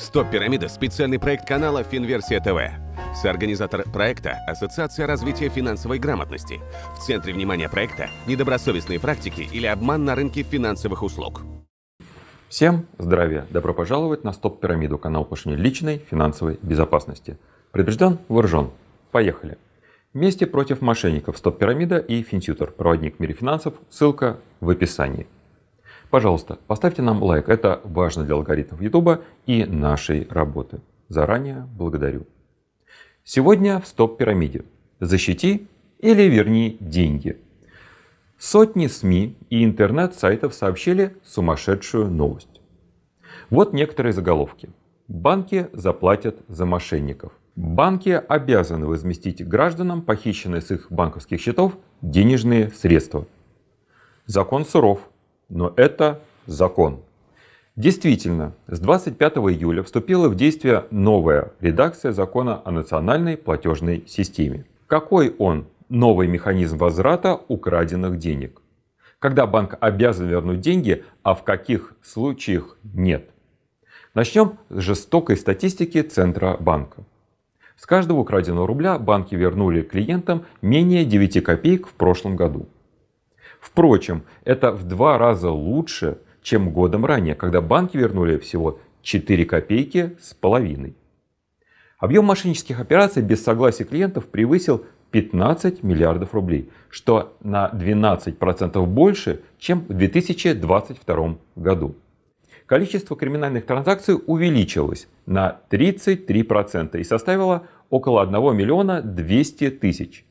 «Стоп Пирамида» – специальный проект канала «Финверсия ТВ». Соорганизатор проекта – Ассоциация развития финансовой грамотности. В центре внимания проекта – недобросовестные практики или обман на рынке финансовых услуг. Всем здравия! Добро пожаловать на «Стоп Пирамиду» – канал повышения личной финансовой безопасности. Предупрежден, вооружен. Поехали! Вместе против мошенников «Стоп Пирамида» и «Финтютор» – проводник в мире финансов. Ссылка в описании. Пожалуйста, поставьте нам лайк, это важно для алгоритмов YouTube и нашей работы. Заранее благодарю. Сегодня в «Стоп Пирамиде» защити или верни деньги. Сотни СМИ и интернет-сайтов сообщили сумасшедшую новость. Вот некоторые заголовки. Банки заплатят за мошенников. Банки обязаны возместить гражданам похищенные с их банковских счетов денежные средства. Закон суров. Но это закон. Действительно, с 25 июля вступила в действие новая редакция закона о национальной платежной системе. Какой он? Новый механизм возврата украденных денег. Когда банк обязан вернуть деньги, а в каких случаях нет. Начнем с жестокой статистики Центробанка. С каждого украденного рубля банки вернули клиентам менее 9 копеек в прошлом году. Впрочем, это в 2 раза лучше, чем годом ранее, когда банки вернули всего 4 копейки с половиной. Объем мошеннических операций без согласия клиентов превысил 15 миллиардов рублей, что на 12% больше, чем в 2022 году. Количество криминальных транзакций увеличилось на 33% и составило около 1 миллиона 200 тысяч.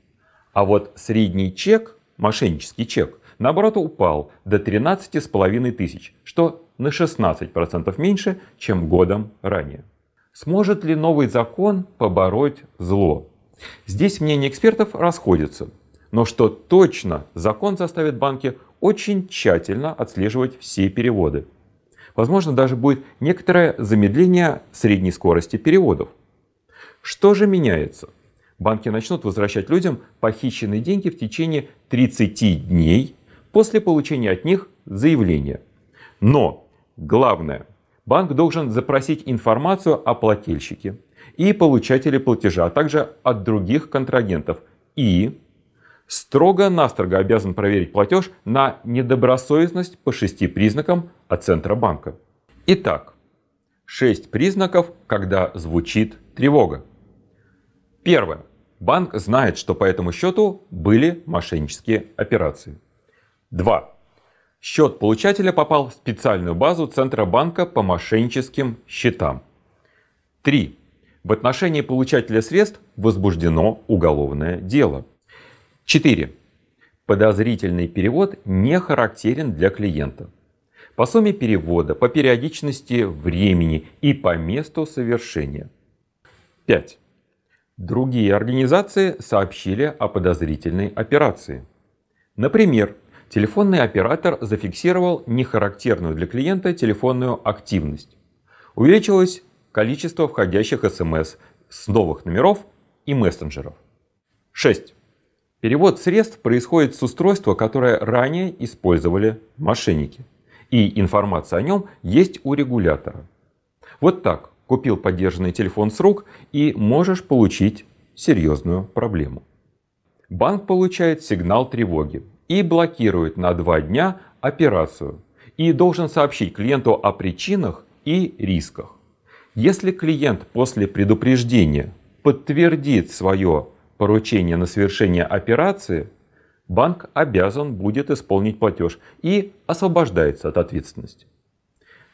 А вот средний чек, мошеннический чек, наоборот, упал до 13,5 тысяч, что на 16% меньше, чем годом ранее. Сможет ли новый закон побороть зло? Здесь мнения экспертов расходятся. Но что точно, закон заставит банки очень тщательно отслеживать все переводы. Возможно, даже будет некоторое замедление средней скорости переводов. Что же меняется? Банки начнут возвращать людям похищенные деньги в течение 30 дней после получения от них заявления. Но главное, банк должен запросить информацию о плательщике и получателе платежа, а также от других контрагентов и строго-настрого обязан проверить платеж на недобросовестность по 6 признакам от Центробанка. Итак, 6 признаков, когда звучит тревога. Первое. Банк знает, что по этому счету были мошеннические операции. 2. Счет получателя попал в специальную базу Центробанка по мошенническим счетам. 3. В отношении получателя средств возбуждено уголовное дело. 4. Подозрительный перевод не характерен для клиента. По сумме перевода, по периодичности времени и по месту совершения. 5. Другие организации сообщили о подозрительной операции. Например, телефонный оператор зафиксировал нехарактерную для клиента телефонную активность. Увеличилось количество входящих СМС с новых номеров и мессенджеров. 6. Перевод средств происходит с устройства, которое ранее использовали мошенники. И информация о нем есть у регулятора. Вот так. Купил подержанный телефон с рук и можешь получить серьезную проблему. Банк получает сигнал тревоги и блокирует на 2 дня операцию и должен сообщить клиенту о причинах и рисках. Если клиент после предупреждения подтвердит свое поручение на совершение операции, банк обязан будет исполнить платеж и освобождается от ответственности.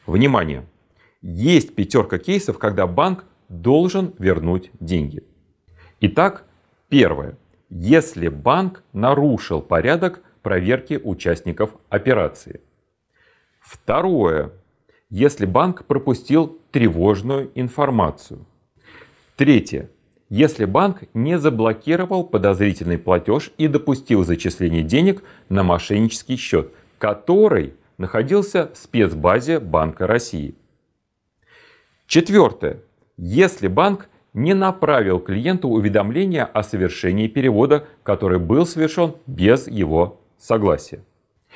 Внимание! Есть пятерка кейсов, когда банк должен вернуть деньги. Итак, первое. Если банк нарушил порядок проверки участников операции. Второе. Если банк пропустил тревожную информацию. Третье. Если банк не заблокировал подозрительный платеж и допустил зачисление денег на мошеннический счет, который находился в спецбазе Банка России. Четвертое. Если банк не направил клиенту уведомление о совершении перевода, который был совершен без его согласия.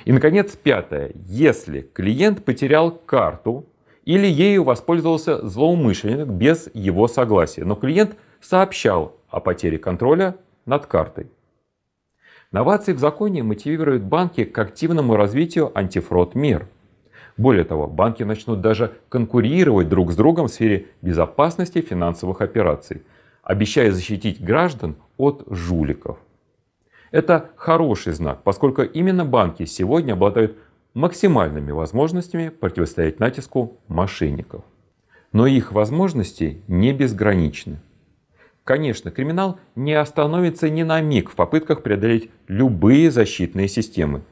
И, наконец, пятое. Если клиент потерял карту или ею воспользовался злоумышленник без его согласия, но клиент сообщал о потере контроля над картой. Новации в законе мотивируют банки к активному развитию антифрод-мер. Более того, банки начнут даже конкурировать друг с другом в сфере безопасности финансовых операций, обещая защитить граждан от жуликов. Это хороший знак, поскольку именно банки сегодня обладают максимальными возможностями противостоять натиску мошенников. Но их возможности не безграничны. Конечно, криминал не остановится ни на миг в попытках преодолеть любые защитные системы.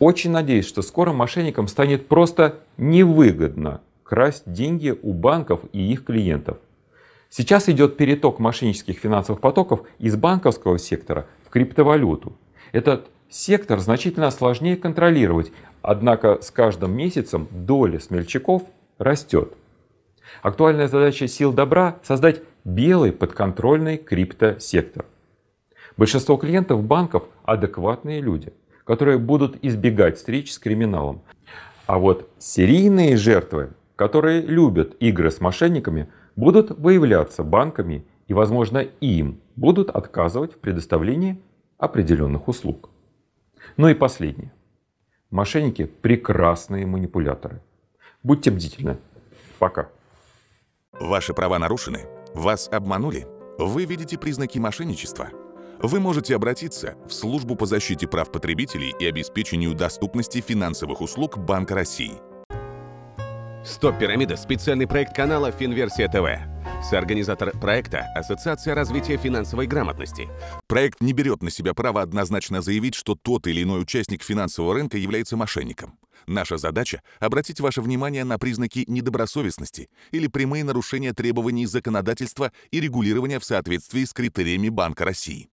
Очень надеюсь, что скоро мошенникам станет просто невыгодно красть деньги у банков и их клиентов. Сейчас идет переток мошеннических финансовых потоков из банковского сектора в криптовалюту. Этот сектор значительно сложнее контролировать, однако с каждым месяцем доля смельчаков растет. Актуальная задача сил добра — создать белый подконтрольный криптосектор. Большинство клиентов банков – адекватные люди, которые будут избегать встреч с криминалом. А вот серийные жертвы, которые любят игры с мошенниками, будут выявляться банками и, возможно, им будут отказывать в предоставлении определенных услуг. Ну и последнее. Мошенники – прекрасные манипуляторы. Будьте бдительны. Пока. Ваши права нарушены? Вас обманули? Вы видите признаки мошенничества? Вы можете обратиться в службу по защите прав потребителей и обеспечению доступности финансовых услуг Банка России. Стоп Пирамида – специальный проект канала Финверсия ТВ. Соорганизатор проекта – Ассоциация развития финансовой грамотности. Проект не берет на себя право однозначно заявить, что тот или иной участник финансового рынка является мошенником. Наша задача – обратить ваше внимание на признаки недобросовестности или прямые нарушения требований законодательства и регулирования в соответствии с критериями Банка России.